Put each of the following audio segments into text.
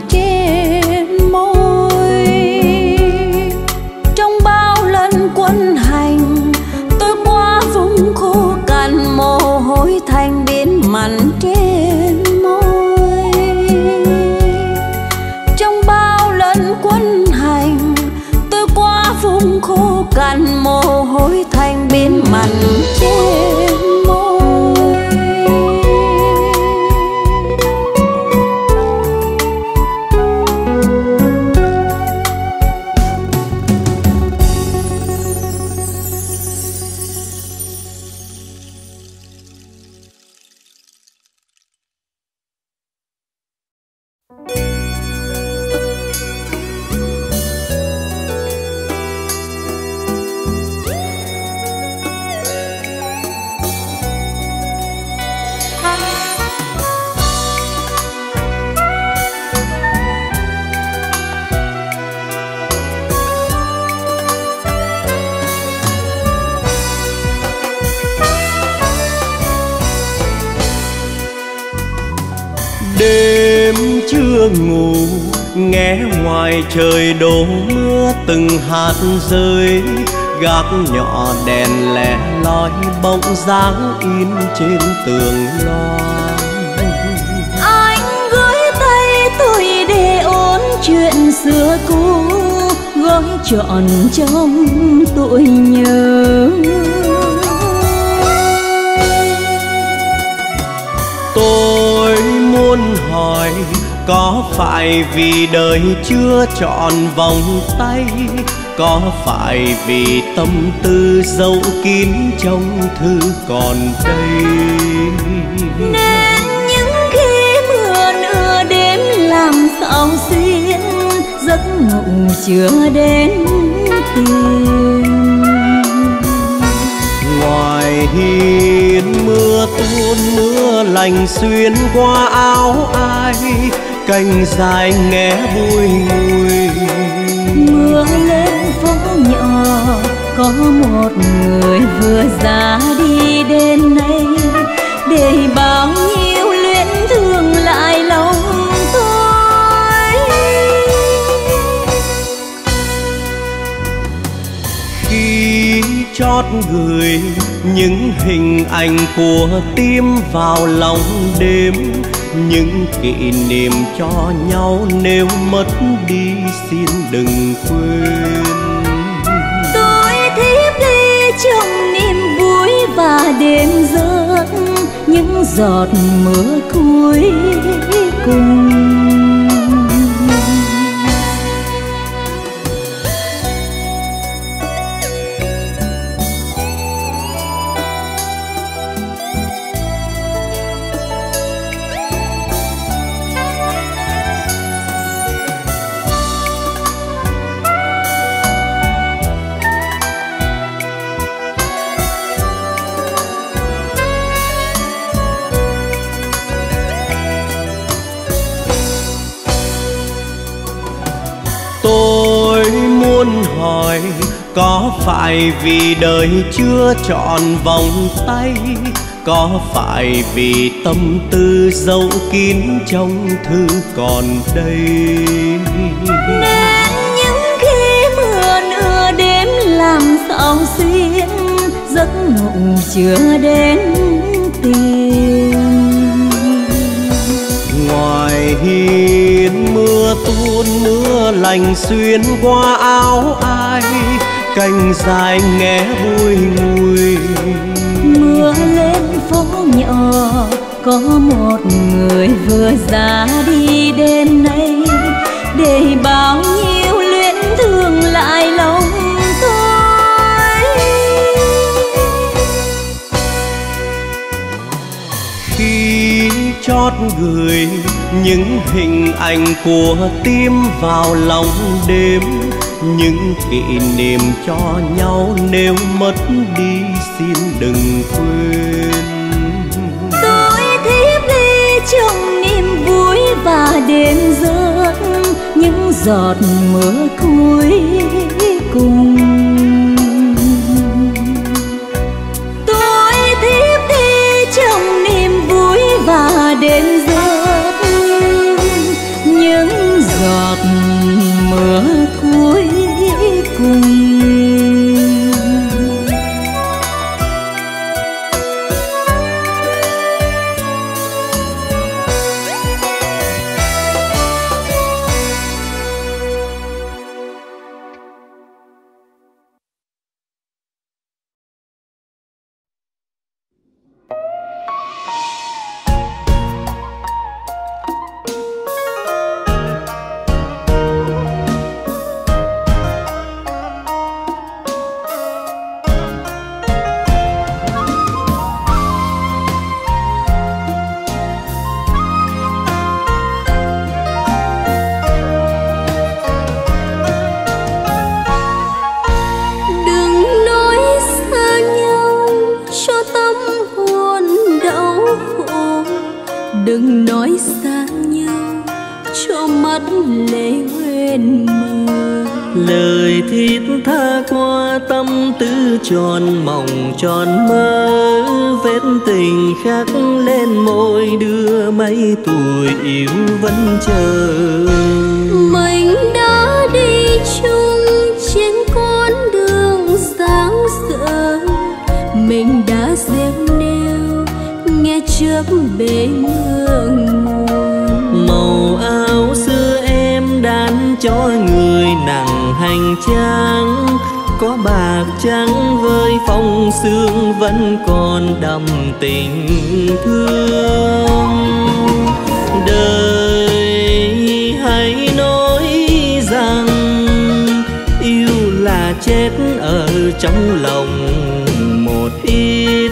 Trên môi trong bao lần lối thành biến mặn trên môi. Trời đổ mưa từng hạt rơi, gác nhỏ đèn lẻ loi bóng dáng in trên tường loa. Anh gửi tay tôi để ôn chuyện xưa cũ, gói trọn trong tôi nhớ. Tôi muốn hỏi, có phải vì đời chưa trọn vòng tay, có phải vì tâm tư dấu kín trong thư còn đây, nên những khi mưa nửa đêm làm sao xuyên giấc ngủ chưa đến tìm. Ngoài hiên mưa tuôn mưa lành xuyên qua áo ai, cành dài nghe vui mùi. Mưa lên phố nhỏ có một người vừa ra đi đến nay, để bao nhiêu luyến thương lại lòng tôi. Khi chót gửi những hình ảnh của tim vào lòng đêm, những kỷ niệm cho nhau nếu mất đi xin đừng quên. Tôi thiếp đi trong niềm vui và đêm rớt những giọt mưa cuối cùng. Có phải vì đời chưa trọn vòng tay, có phải vì tâm tư dấu kín trong thư còn đây, nên những khi mưa nửa đêm làm sao xuyên giấc ngủ chưa đến tìm. Ngoài hiên mưa tuôn mưa lành xuyên qua áo ai, cành dài nghe vui mùi. Mưa lên phố nhỏ có một người vừa ra đi đêm nay, để bao nhiêu luyến thương lại lòng tôi. Khi chót gửi những hình ảnh của tim vào lòng đêm, những kỷ niệm cho nhau nếu mất đi xin đừng quên. Tôi thiếp đi trong niềm vui và đêm rớt những giọt mưa cuối cùng. Tôi thiếp đi trong niềm vui và đêm rớt những giọt mưa cuối cùng. lời thiết tha qua tâm tư tròn mộng tròn mơ, vết tình khắc lên môi đưa mấy tuổi yêu vẫn chờ. Mình đã đi chung trên con đường sáng sỡ, mình đã gieo nêu nghe trước bể ngương nguồn. Màu áo xưa em đan cho người nặng hành trang, có bạc trắng với phong sương vẫn còn đậm tình thương. Đời hãy nói rằng yêu là chết ở trong lòng một ít,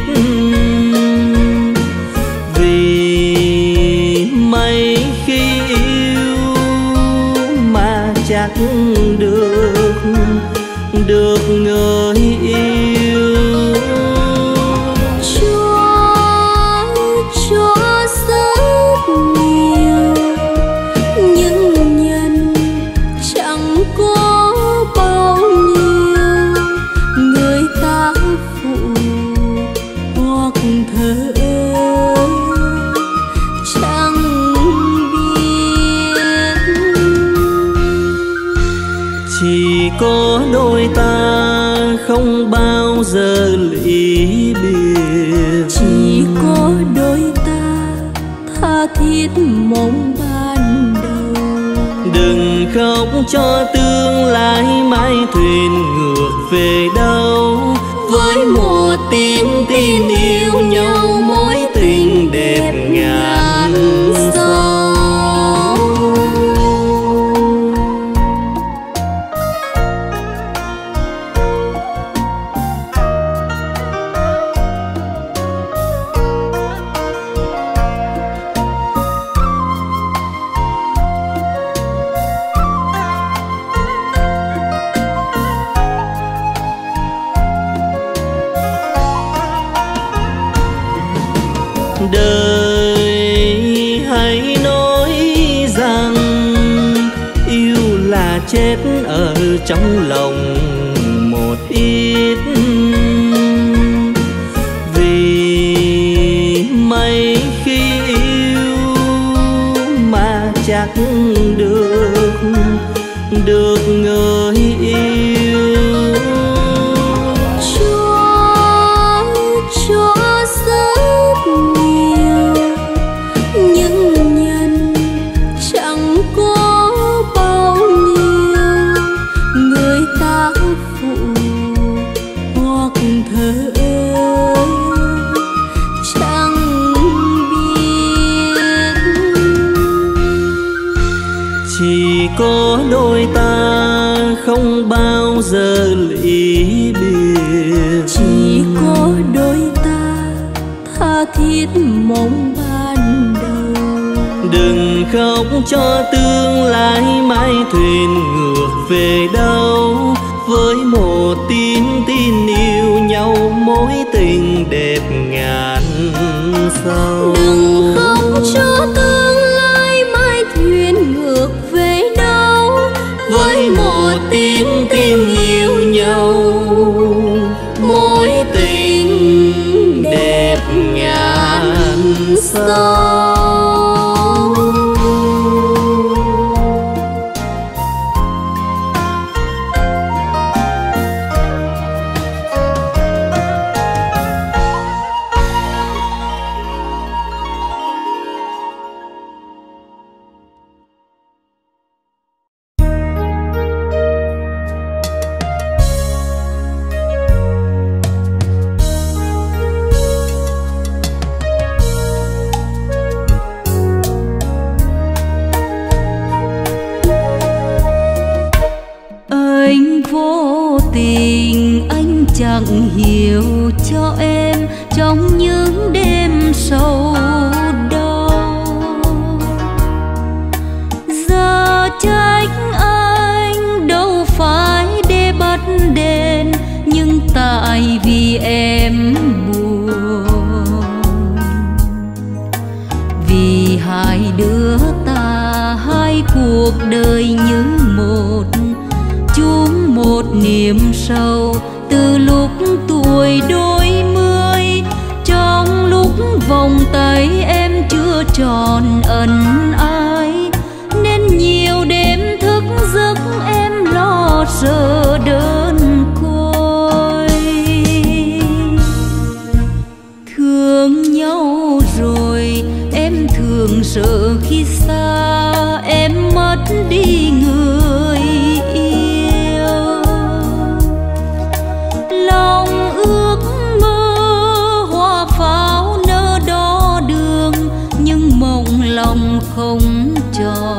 vì mấy khi yêu mà chắc được người yêu. Chúa rất nhiều những nhân chẳng có bao nhiêu, người ta phụ hoặc thờ ơ chẳng biết. Chỉ có đôi ta không bao giờ lì biệt, chỉ có đôi ta tha thiết mong ban đầu. Đừng khóc cho tương lai mãi thuyền ngược về đâu, với một tiếng tin yêu nhau mối tình đẹp ngàn gió. Đời hãy nói rằng yêu là chết ở trong lòng một ít, vì mấy khi yêu mà chắc được người yêu. Chúa rất nhiều những nhân chẳng có bao nhiêu, người ta phụ hoặc thờ ơ chẳng biết. Chỉ có đôi ta không bao giờ lì biệt, chỉ có đôi ta tha thiết mong ban đầu. Đừng khóc cho tương lai mãi thuyền ngược về đâu, với một tin yêu nhau mối tình đẹp ngàn sao. Đừng khóc cho tương lai mãi thuyền ngược về đâu, với một tin yêu nhau mối tình đẹp ngàn sao. Chẳng hiểu cho em trong những đêm sâu đau, giờ trách anh đâu phải để bắt đền, nhưng tại vì em buồn, vì hai đứa ta hai cuộc đời như một. một niềm sâu từ lúc tuổi đôi mươi, trong lúc vòng tay em chưa tròn ân ái nên nhiều đêm thức giấc em lo sợ đơn côi. Thương nhau rồi em thường sợ khi xa em mất đi người yêu, lòng ước mơ hoa pháo nỡ đo đường nhưng mộng lòng không tròn.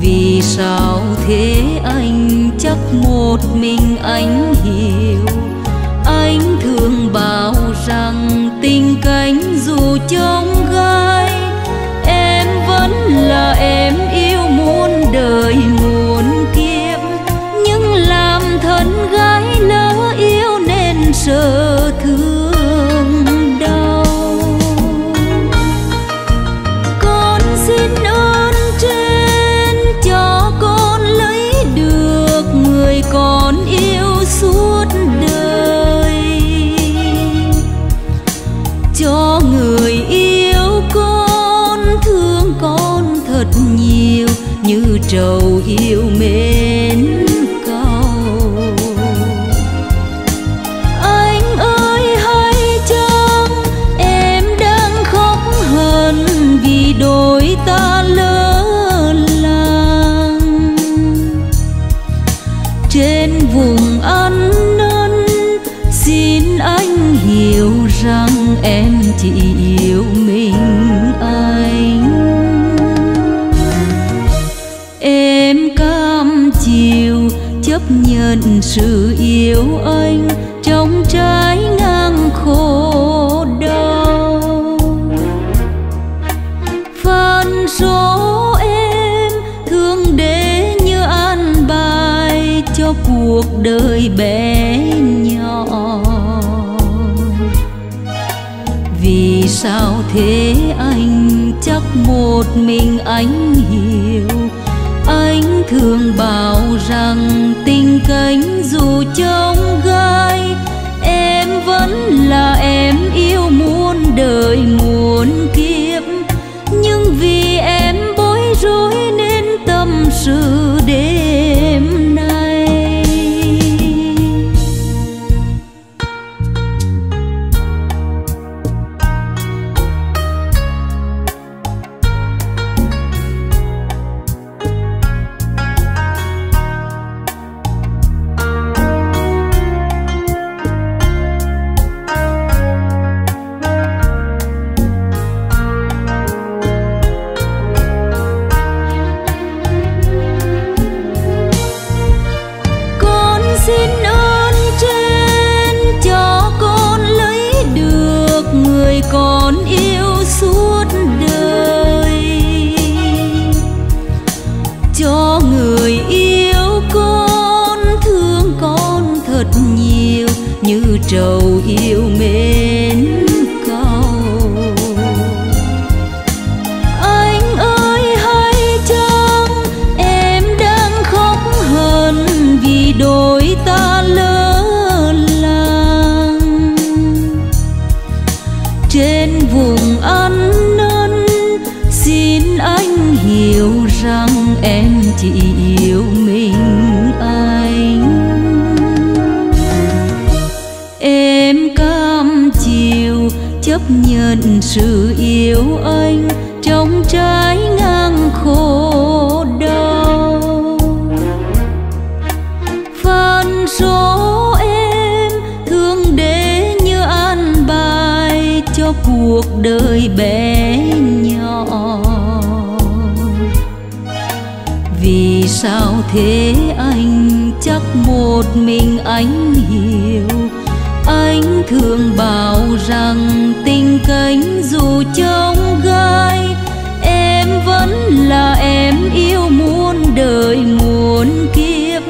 Vì sao thế anh, chắc một mình anh hiểu, anh thường bảo rằng tình cánh dù trong gai em vẫn là em yêu muôn đời muôn kiếp, nhưng làm thân gái lỡ yêu nên sợ thương đau. Con xin ơn trên cho con lấy được người con yêu suốt đời, cho người yêu con thương con thật nhiều như trầu yêu mến cau. Anh ơi hãy chăng em đang khóc hờn vì đôi ta lỡ làng trên vùng ăn năn. Xin anh hiểu rằng em chỉ yêu mình anh, em cam chịu chấp nhận sự yêu anh trong trái ngang khổ đau. Phận số em thương để như an bài cho cuộc đời bé nhỏ. Vì sao thế anh, chắc một mình anh hiểu, anh thường bảo rằng tình cánh dù trong gai em vẫn là em yêu muôn đời muôn kiếp, nhưng vì em bối rối nên tâm sự đêm nay. Trầu yêu mến cau, anh ơi hãy chăng em đang khóc hờn vì đôi ta lỡ làng trên vùng ăn năn. Xin anh hiểu rằng em chỉ yêu mình anh, em cam chịu chấp nhận sự yêu anh trong trái ngang khổ đau. Phận số em thương để như an bài cho cuộc đời bé nhỏ. Vì sao thế anh, chắc một mình anh hiểu, anh thường bảo rằng tình cánh dù trong gai em vẫn là em yêu muôn đời muôn kiếp,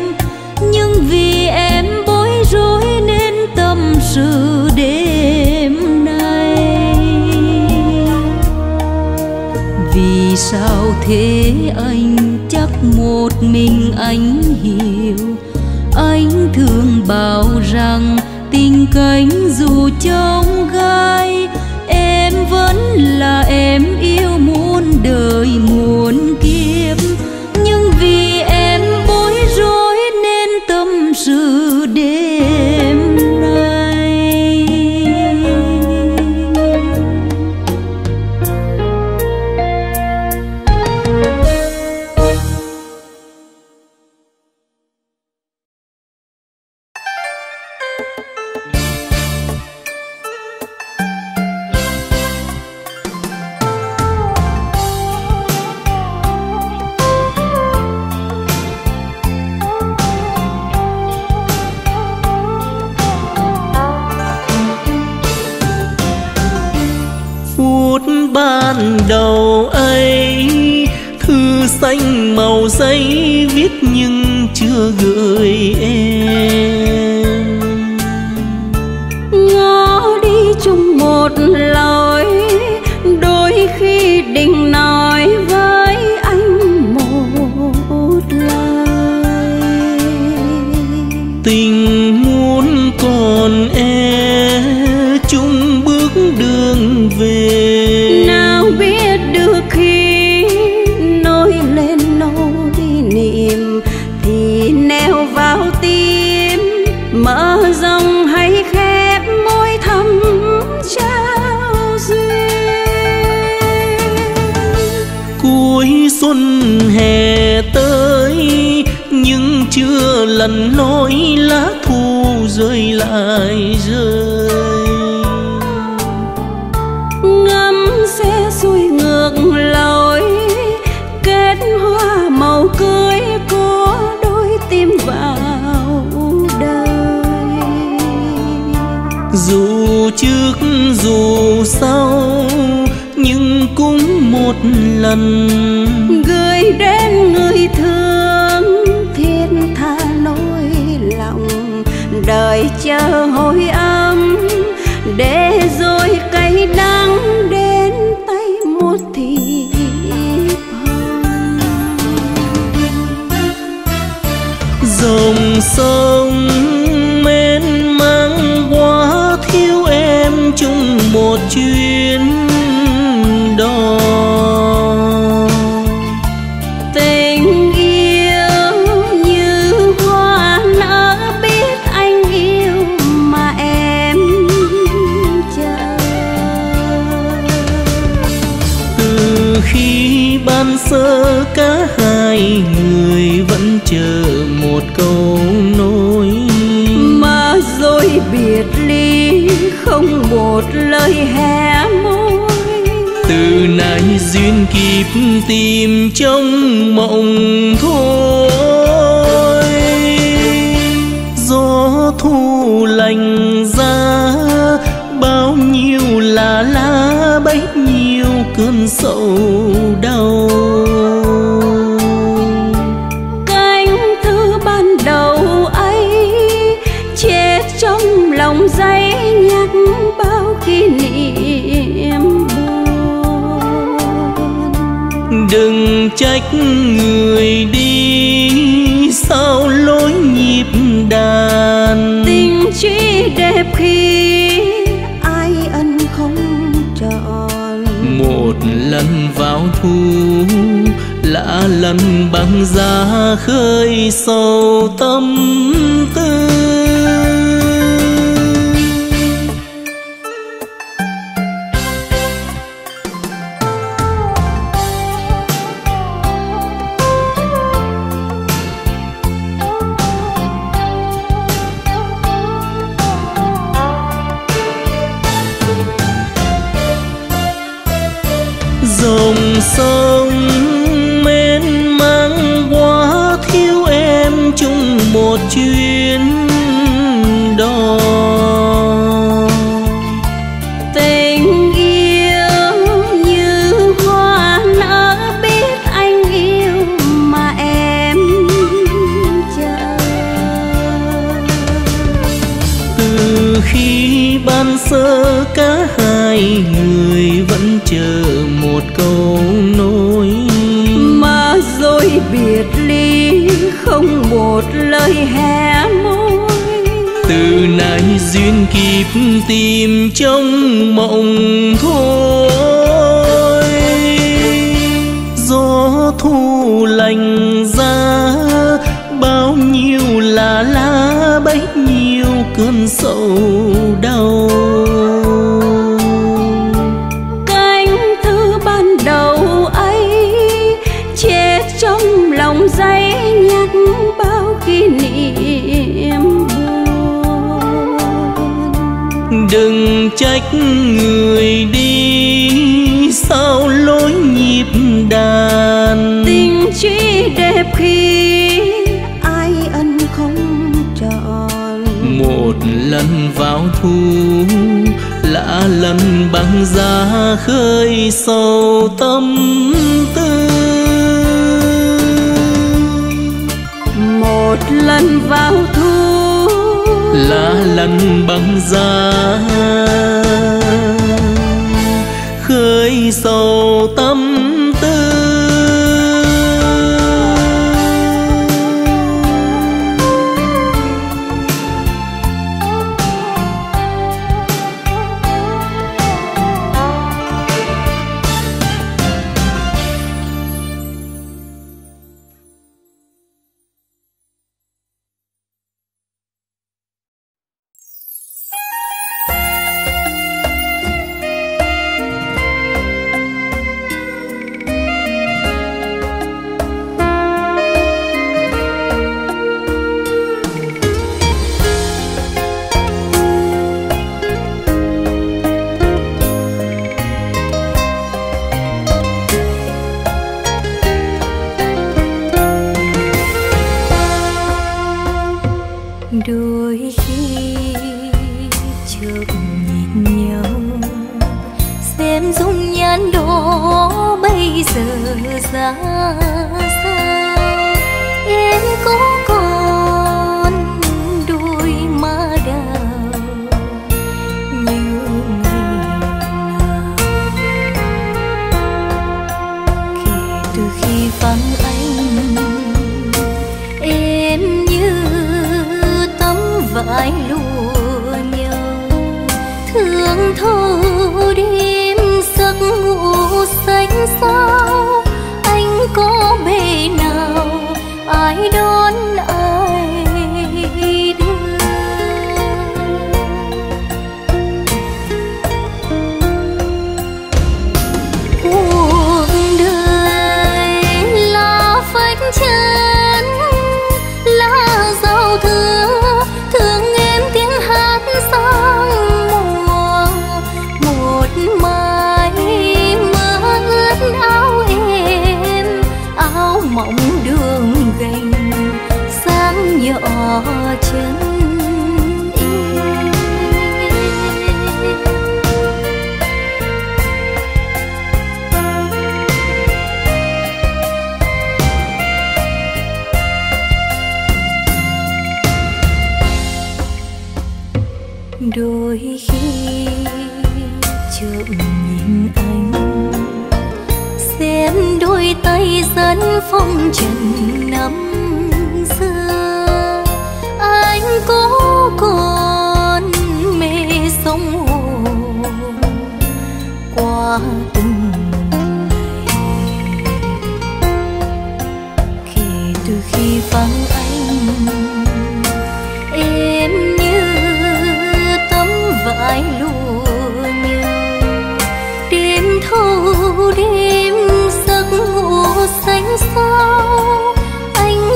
nhưng vì em bối rối nên tâm sự đêm nay. Vì sao thế anh chắc một mình anh hiểu. Anh thường bảo rằng tình cánh dù trong gai, em vẫn là em yêu muôn đời muôn kiếp. Nhưng vì em bối rối nên tâm sự đêm nay. Ban đầu ấy thư xanh màu giấy viết nhưng chưa gửi em, ngó đi chung một lối, đôi khi định nói với anh một lời. Tình muốn còn em chung bước đường về, hè tới nhưng chưa lần lối lá thu rơi lại rơi. Ngắm sẽ xuôi ngược lối kết hoa màu cưới của đôi tim vào đời. Dù trước dù sau nhưng cũng một lần gửi đến người thương, thiên tha nỗi lòng đời chờ hồi âm, để rồi cay đắng đến tay một thì. Dòng sông mênh mang quá thiếu em chung một chuyến. Tình yêu như hoa nở biết anh yêu mà em chờ. Từ khi ban sơ cả hai người vẫn chờ một câu nối, mà rồi biệt ly không một lời hé môi. Từ nay duyên kịp tìm trong mộng thôi. Gió thu lành ra bao nhiêu là lá, bấy nhiêu cơn sầu đau. Cánh thư ban đầu ấy chết trong lòng giấy nhắc bao kỷ niệm. Đừng trách người đi sao lối nhịp đàn, tình chỉ đẹp khi ai ân không tròn. Một lần vào thu lạ lần bằng giá khơi sâu tâm tư. Dòng sông mênh mang quá thiếu em chung một chuyến đò. Tình yêu như hoa nở biết anh yêu mà em chờ. Từ khi ban sơ cả hai người vẫn chờ một câu nối, mà biệt ly không một lời hé môi. Từ nay duyên kịp tìm trong mộng thôi. Gió thu lành ra bao nhiêu là lá, bấy nhiêu cơn sầu đau. Cánh thư ban đầu ấy che trong lòng giấy nhắc bao kỷ niệm buồn. Đừng trách người đi sao lối nhịp đàn. Tình trí đẹp khi một lần vào thu lạ lần băng giá khơi sâu tâm tư. Một lần vào thu lạ lần băng giá khơi sâu tâm tư.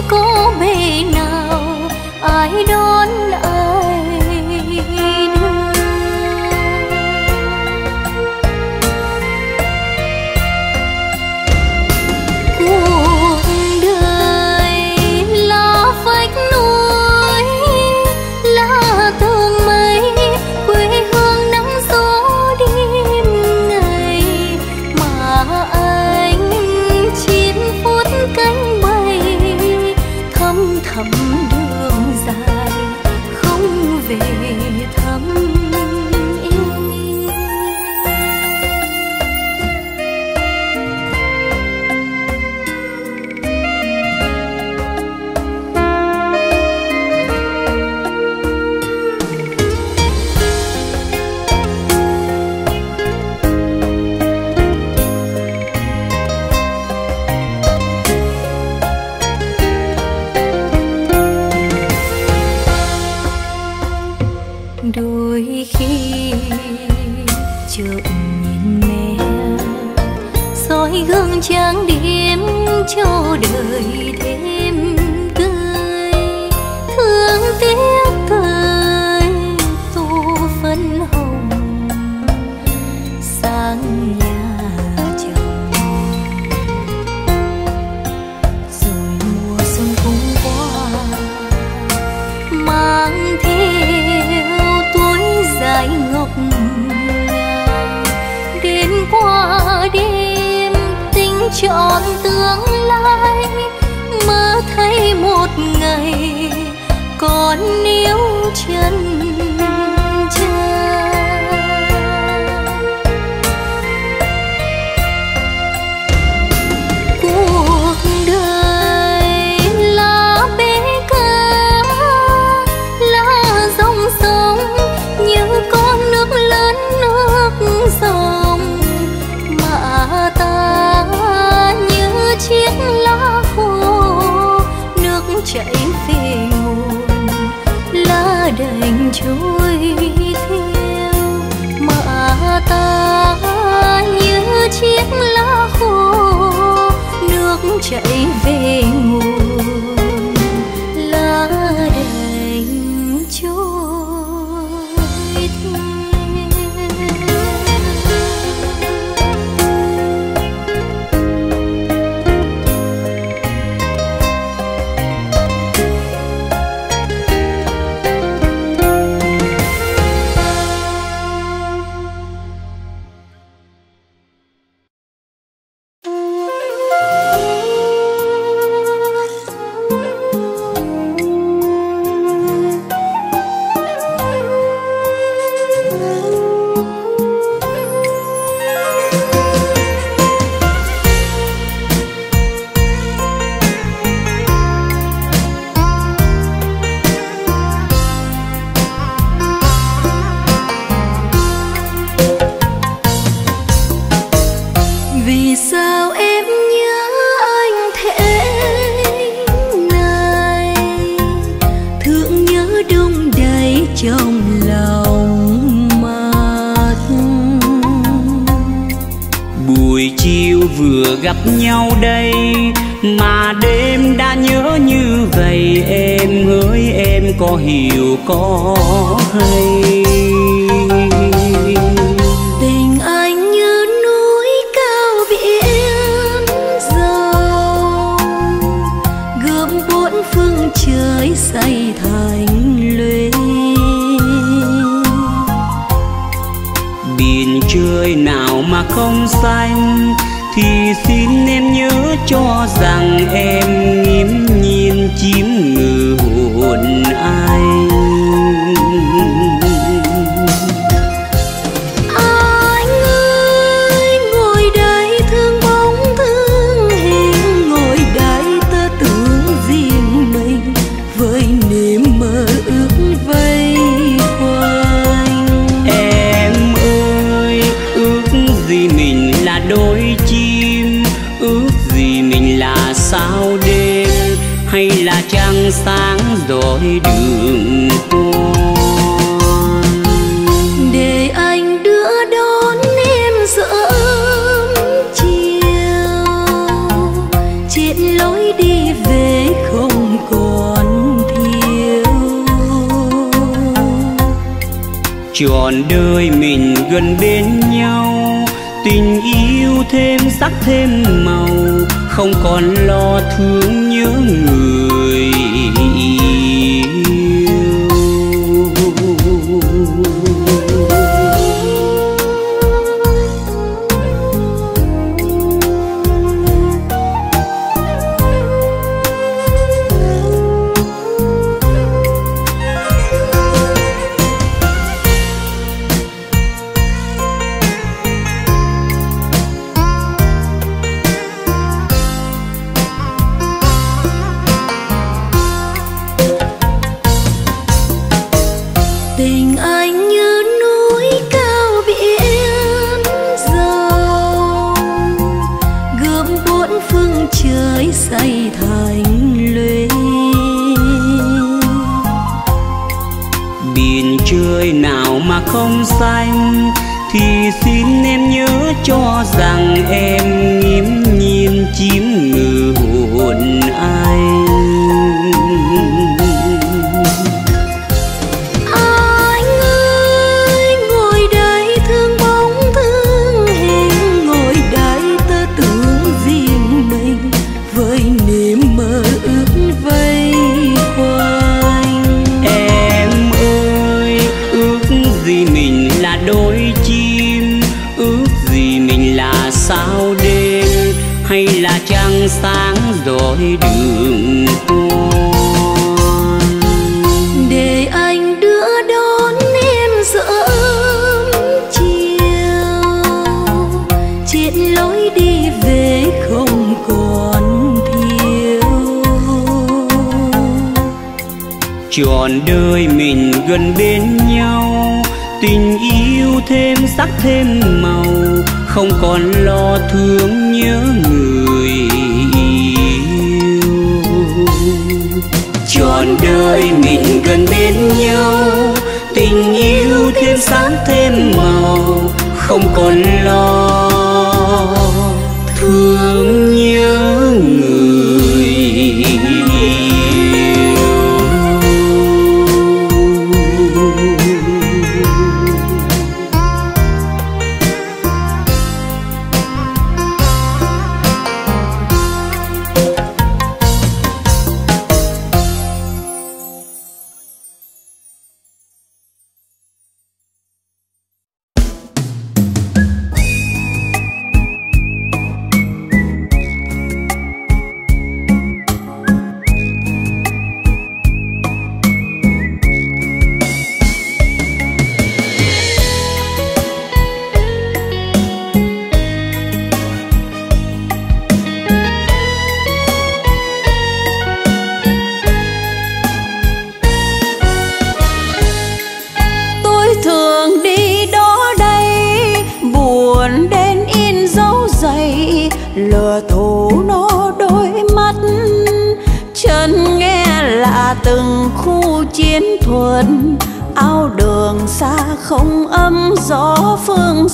Cuộc đời lo trọn tương lai, mơ thấy một ngày con níu chân cha. Cuộc đời là bể cá, là dòng sông như con nước lớn nước dòng, mà ta như chiếc lá khô nước chảy về nguồn, lá đành trôi theo, mà ta như chiếc lá khô nước chảy về nguồn, lá đành trôi. Trọn đời mình gần bên nhau, tình yêu thêm sắc thêm màu, không còn lo thương nhớ người không xanh, thì xin em nhớ cho rằng em nghiễm nhiên chiếm ngự hồn anh. Anh ơi ngồi đây thương bóng thương hình, ngồi đây ta tưởng riêng mình với niềm mơ ước vây quanh. Em ơi ước gì mình là đôi chim, ước gì mình là sao đêm hay là sáng dõi đường con, để anh đưa đón em sớm chiều, trên lối đi về không còn thiếu. Trọn đời mình gần bên nhau, tình yêu thêm sắc thêm màu, không còn lo thương nhớ người yêu. Trọn đời mình gần bên nhau, tình yêu thêm sáng thêm màu, không còn lo thương nhớ người yêu. Chân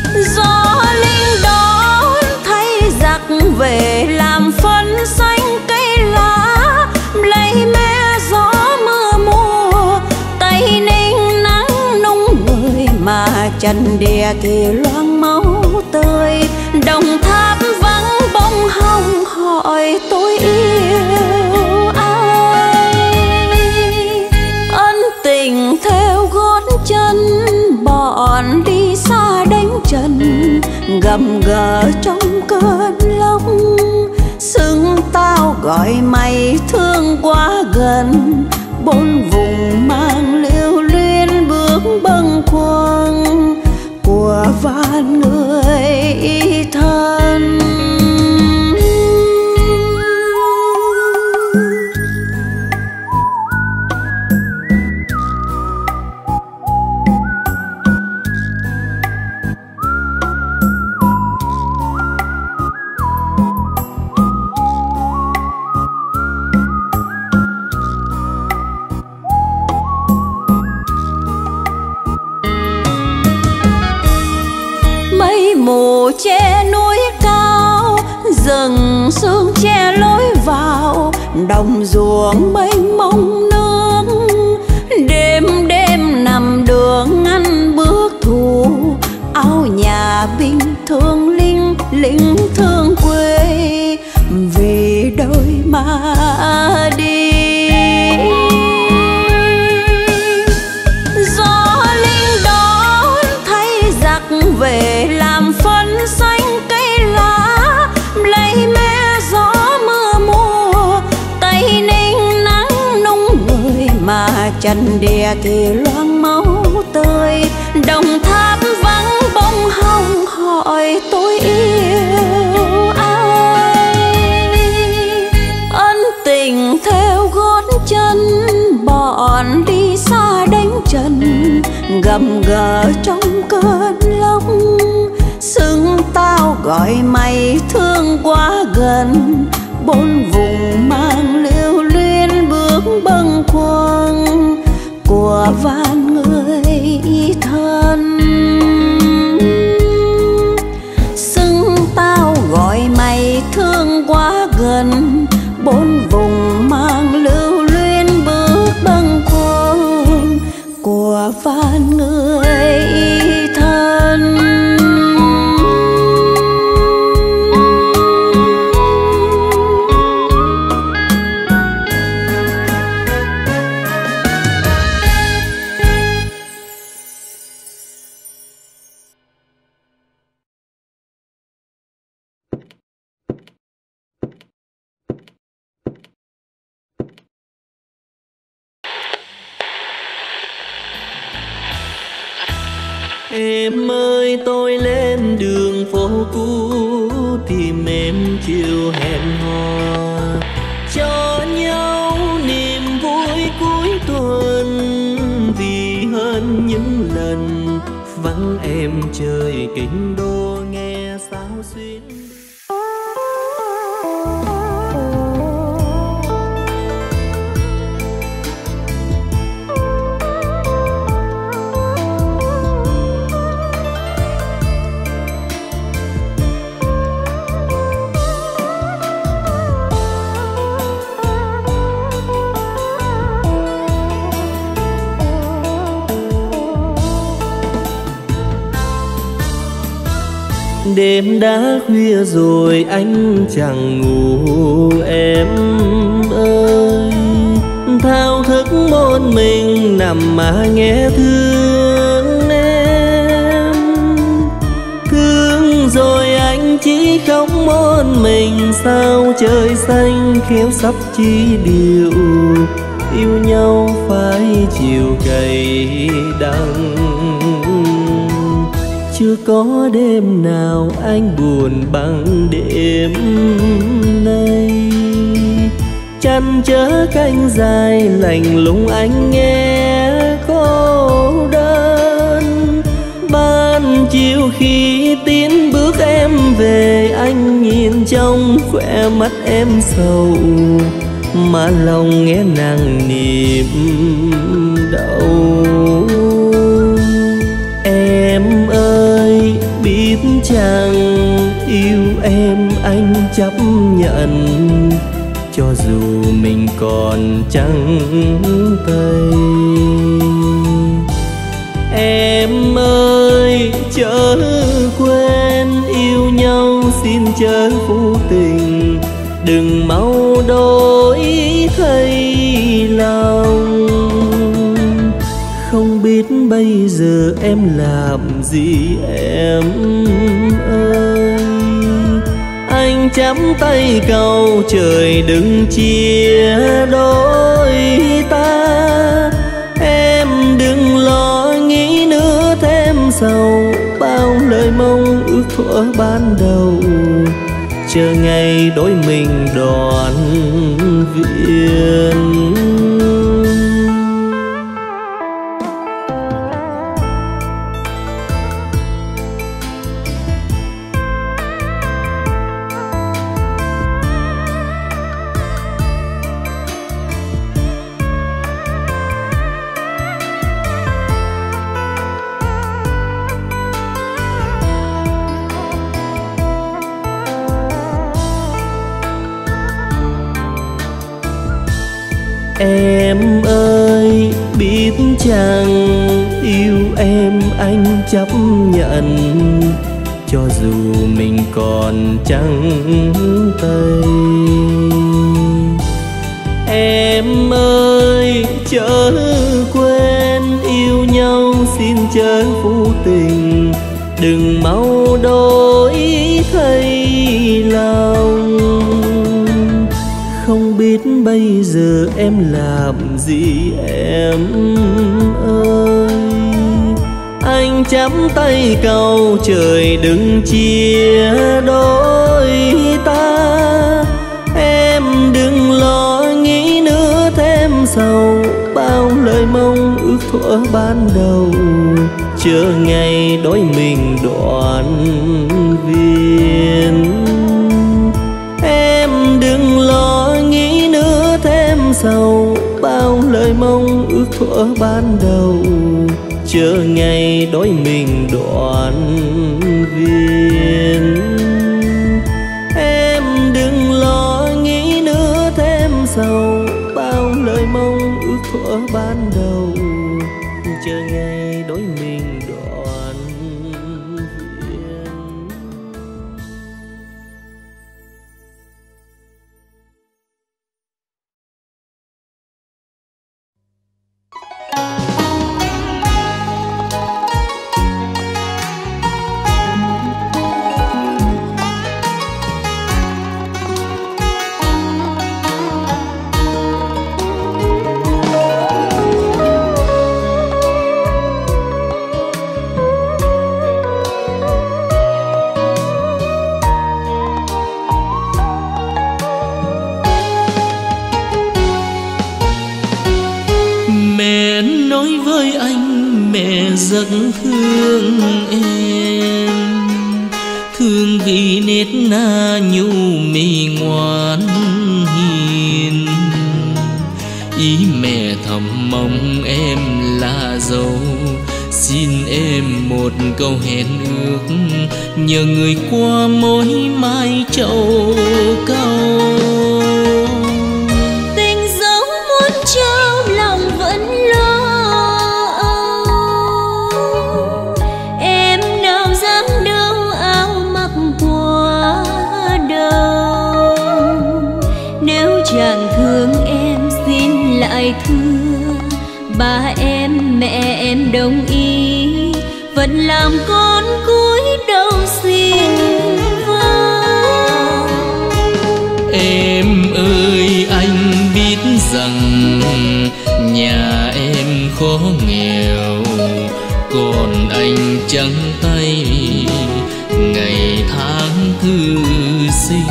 đè thì loang máu tươi, đồng tháp vắng bông hồng hỏi tôi yêu ai. Ân tình theo gót chân, bọn đi xa đánh trần, gầm gờ trong cơn lốc. Xưng tao gọi mày thương quá gần, bốn vùng mang liêu luyến bước bâng khuâng của vạn người thân. Rừng sương che lối vào, đồng ruộng mênh mông nước, đêm đêm nằm đường ăn bước thù. Ao nhà bình thường linh linh thương quê, vì đôi mà đi. Gió linh đón thấy giặc về làm phấn xanh cây lá, lấy mé gió mưa mùa, tay ninh nắng nung người mà chân đè thì loang máu tươi, đồng tháp vắng bông hồng hỏi tôi yêu ai. Ân tình theo gót chân, bọn đi xa đánh trần, gầm gờ trong cơn lốc. Xưng tao gọi mày thương quá gần, bốn vùng mang liêu luyến bước bâng khuâng của vạn người thân. Xưng đang quá gần, bốn vùng mang lưu luyến bước băng khuâng của vạn người thân. Em ơi tôi lên đường phố cũ tìm em chiều hẹn hò, cho nhau niềm vui cuối tuần vì hơn những lần vắng em trời kinh đô nghe sao xuyến. Đêm đã khuya rồi anh chẳng ngủ em ơi, thao thức một mình nằm mà nghe thương em. Thương rồi anh chỉ khóc một mình, sao trời xanh khéo sắp chi điều, yêu nhau phải chiều cay đắng. Chưa có đêm nào anh buồn bằng đêm nay, chăn chở canh dài lạnh lùng anh nghe cô đơn. Ban chiều khi tiến bước em về, anh nhìn trong khóe mắt em sầu mà lòng nghe nặng niềm đau. Em ơi biết chăng yêu em anh chấp nhận, cho dù mình còn trắng tay. Em ơi chớ quên yêu nhau, xin chớ phụ tình, đừng mau đổi thay lòng. Không biết bây giờ em làm gì em ơi, anh chắp tay cầu trời đừng chia đôi ta. Em đừng lo nghĩ nữa thêm sầu, bao lời mong ước thuở ban đầu chờ ngày đôi mình đoàn viên. Em ơi biết chăng yêu em anh chấp nhận, cho dù mình còn trắng tay. Em ơi chớ quên yêu nhau, xin chớ phụ tình, đừng mau đổi thay lòng. Không biết bây giờ em làm gì em ơi, anh chắp tay cầu trời đừng chia đôi ta. Em đừng lo nghĩ nữa thêm sầu, bao lời mong ước thuở ban đầu chờ ngày đôi mình đoàn viên. Đừng lo nghĩ nữa thêm sầu, bao lời mong ước thuở ban đầu chờ ngày đôi mình đoàn viên. Em đừng ban đầu, chờ ngày đối mình đoạn duyên. Giấc thương em, thương vì nết na nhu mì ngoan hiền. Ý mẹ thầm mong em là dâu, xin em một câu hẹn ước, nhờ người qua mối mai trầu câu. Tình dấu muốn trao lòng vẫn lo, thương ba em mẹ em đồng ý, vẫn làm con cúi đầu xin vâng. Em ơi anh biết rằng nhà em khó nghèo, còn anh trắng tay ngày tháng thư sinh.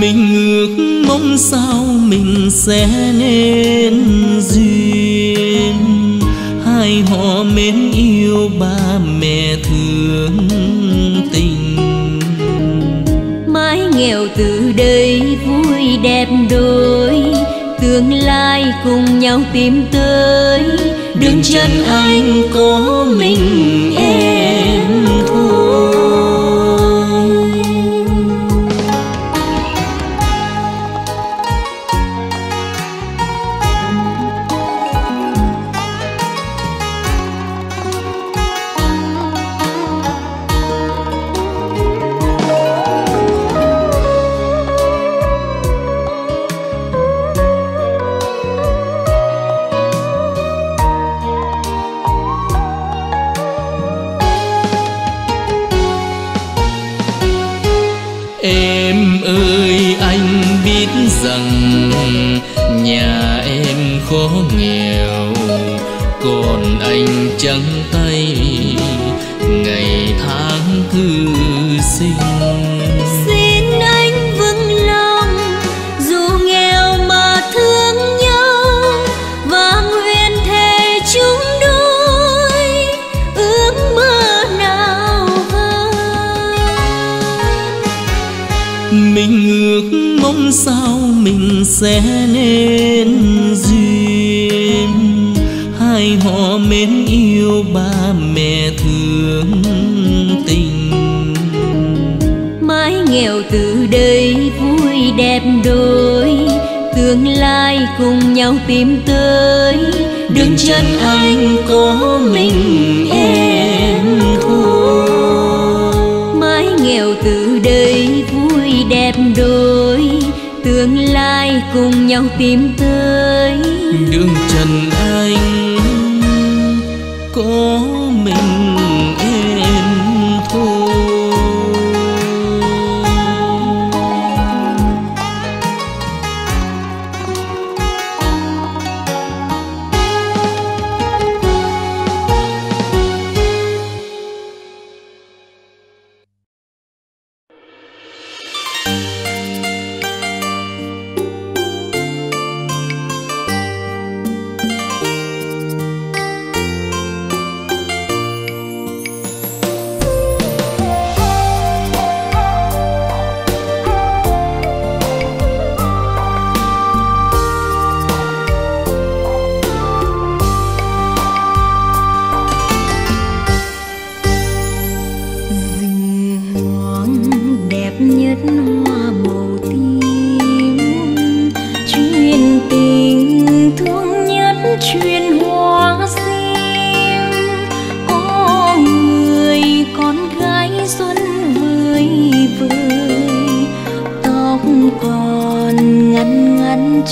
Mình ước mong sao mình sẽ nên duyên, hai họ mến yêu ba mẹ thương tình. Mái nghèo từ đây vui đẹp đôi, tương lai cùng nhau tìm tới. Đường chân anh có mình em thôi. Nhà em khó nghèo, còn anh trắng tay ngày tháng thư sinh. Xin anh vững lòng dù nghèo mà thương nhau, và nguyện thề chung đôi ước mơ nào hơn. Mình ước mong sao mình sẽ nên duyên, hai họ mến yêu ba mẹ thương tình. Mái nghèo từ đây vui đẹp đôi, tương lai cùng nhau tìm tới. Đường chân anh có mình em thôi. Mái nghèo từ đây vui đẹp đôi, tương lai cùng nhau tìm tới. Đường trần anh có mình em thôi.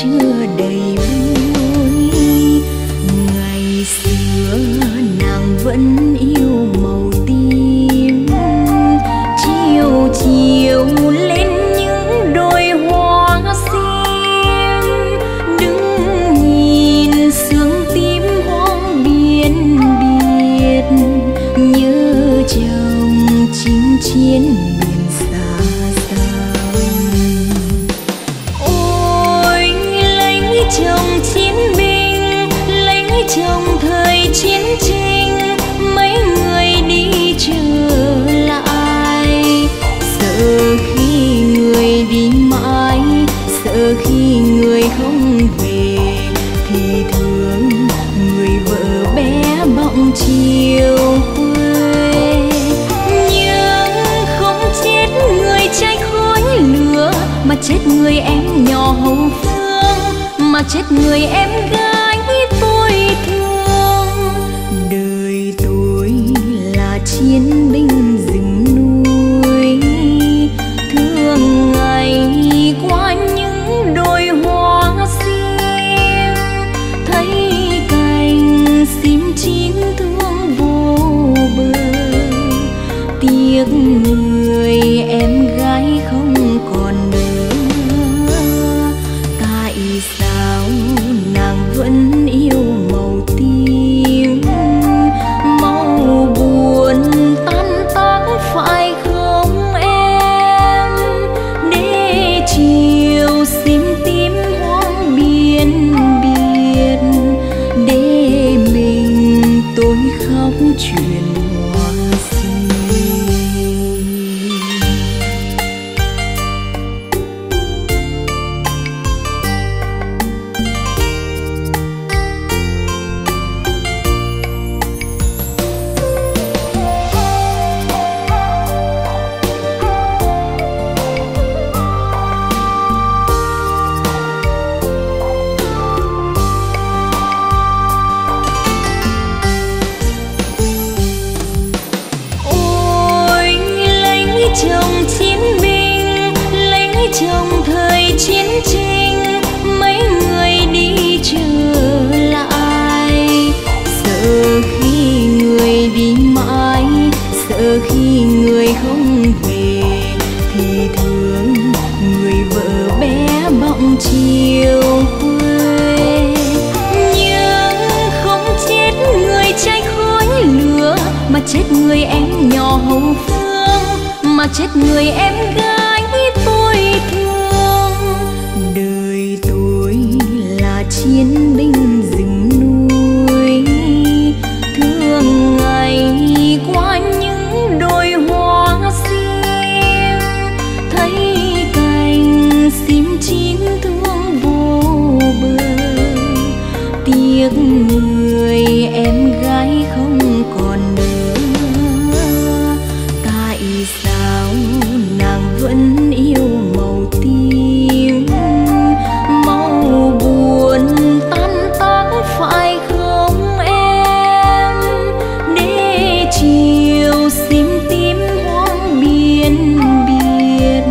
chưa đầy vui. Ngày xưa nàng vẫn yêu màu tím, chiều chiều lên những đôi hoa sim, đứng nhìn sương tím hoang biên biệt, nhớ chồng chinh chiến. Chồng chiến binh lấy chồng thời chiến tranh, mấy người đi trở lại, sợ khi người đi mãi, sợ khi người không về, thì thương người vợ bé bỏng chiều quê. Nhưng không chết người trai khói lửa, mà chết người em nhỏ Hậu Phương, mà chết người em gái tôi thương. Đời tôi là chiến binh rừng núi, thương ngày qua những đôi hoa sim, thấy cành sim chín thương vô bờ, tiếc người em gái không còn nữa. Tại sao vẫn yêu màu tím, mau buồn tan tác phải không em, để chiều sim tím hoang biên biệt, để mình tôi khóc chuyện. Chồng chiến binh lấy chồng thời chiến tranh, mấy người đi trở lại, sợ khi người đi mãi, sợ khi người không về, thì thương người vợ bé bỏng chiều quê. Nhưng không chết người trai khói lửa, mà chết người em nhỏ Hậu Phương, mà chết người em gái tôi thương. Đời tôi là chiến binh rừng núi, thương ngày qua những đôi hoa sim, thấy cành sim chín thương vô bờ, tiếc người em gái không còn nữa. Vẫn yêu màu tím, mau buồn tan tác phải không em, để chiều sim tím hoang biên biệt,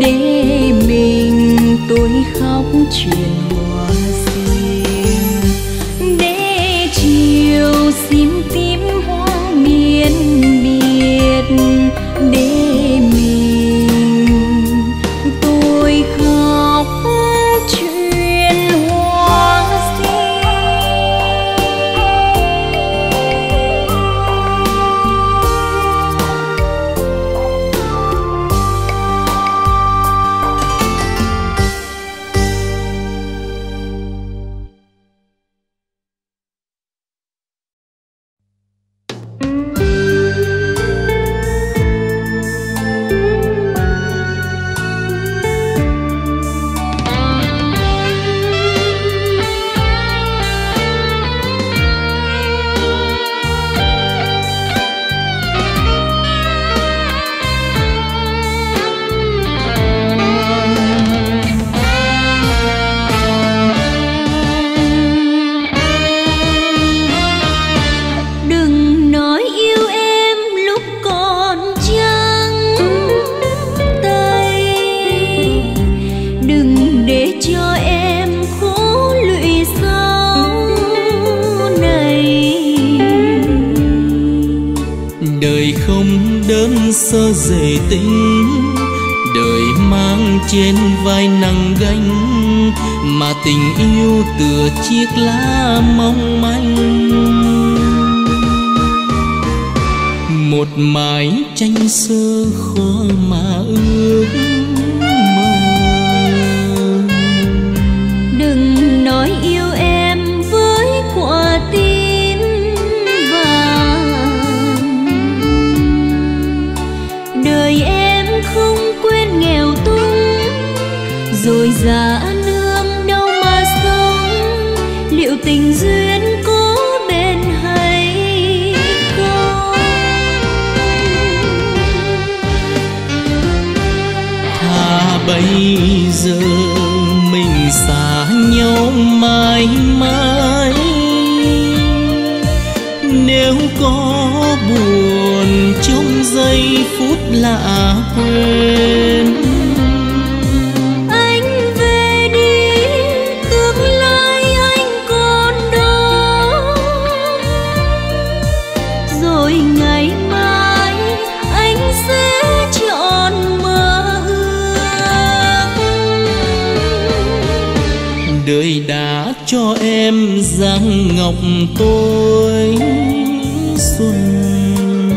để mình tôi khóc chuyện hoa sim, để chiều sim tím hoang biên biệt, để sơ dễ tính, đời mang trên vai nặng gánh, mà tình yêu tựa chiếc lá mong manh. Một mái tranh sơ khó mà ước mơ. Đừng nói yêu em với quả tim vàng, đời em không quên nghèo túng, rồi già nương đâu mà sống. Liệu tình duyên có bên hay không? Thà bây giờ mình xa nhau mãi mãi, nếu có buồn trong giây phút lạ quên. Anh về đi, tương lai anh còn đó, rồi ngày mai anh sẽ chọn mơ ước. Đời đã cho em dáng ngọc tôi xuân,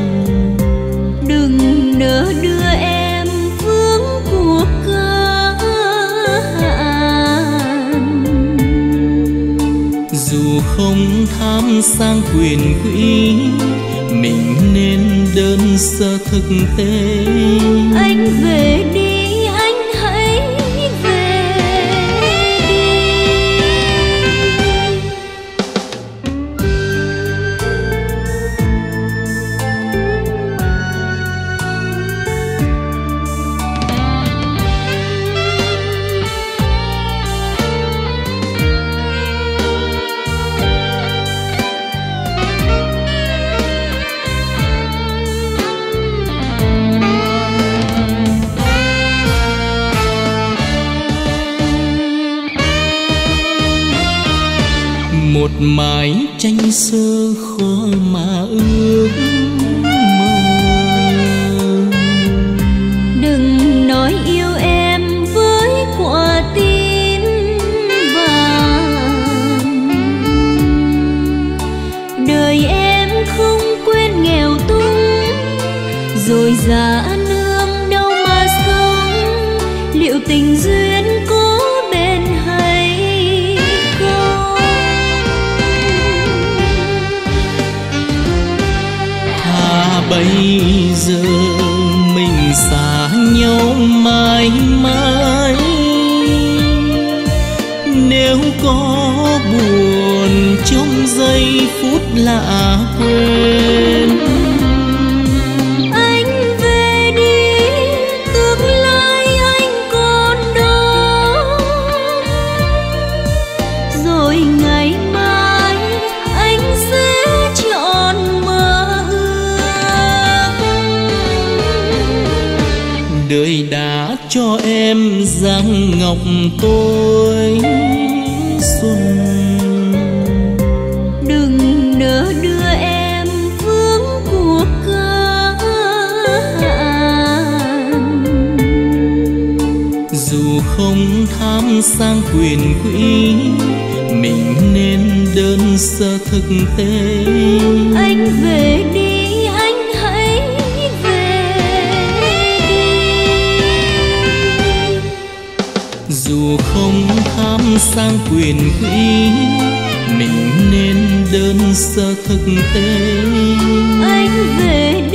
đừng nỡ đưa em vướng cuộc cơ hạn. Dù không tham sang quyền quý, mình nên đơn sơ thực tế. Anh về đi. Một mái tranh sơ khó mà ước mơ. Đừng nói yêu em với quả tim vàng, đời em không quên nghèo túng, rồi già nương đâu mà sống. Liệu tình duyên có bên hay? Bây giờ mình xa nhau mãi mãi, nếu có buồn trong giây phút lạ quên. Anh về đi, tương lai anh còn đó, rồi ngày mai anh sẽ chọn mơ ước. Đời đã cho em dáng ngọc tôi xuân, đừng nỡ đưa em vướng cuộc cơ hạn. Dù không tham sang quyền quý, mình nên đơn sơ thực tế. Anh về đi, anh hãy về đi. Dù không tham sang quyền quý, mình nên đơn sơ thực tế. Anh về đi.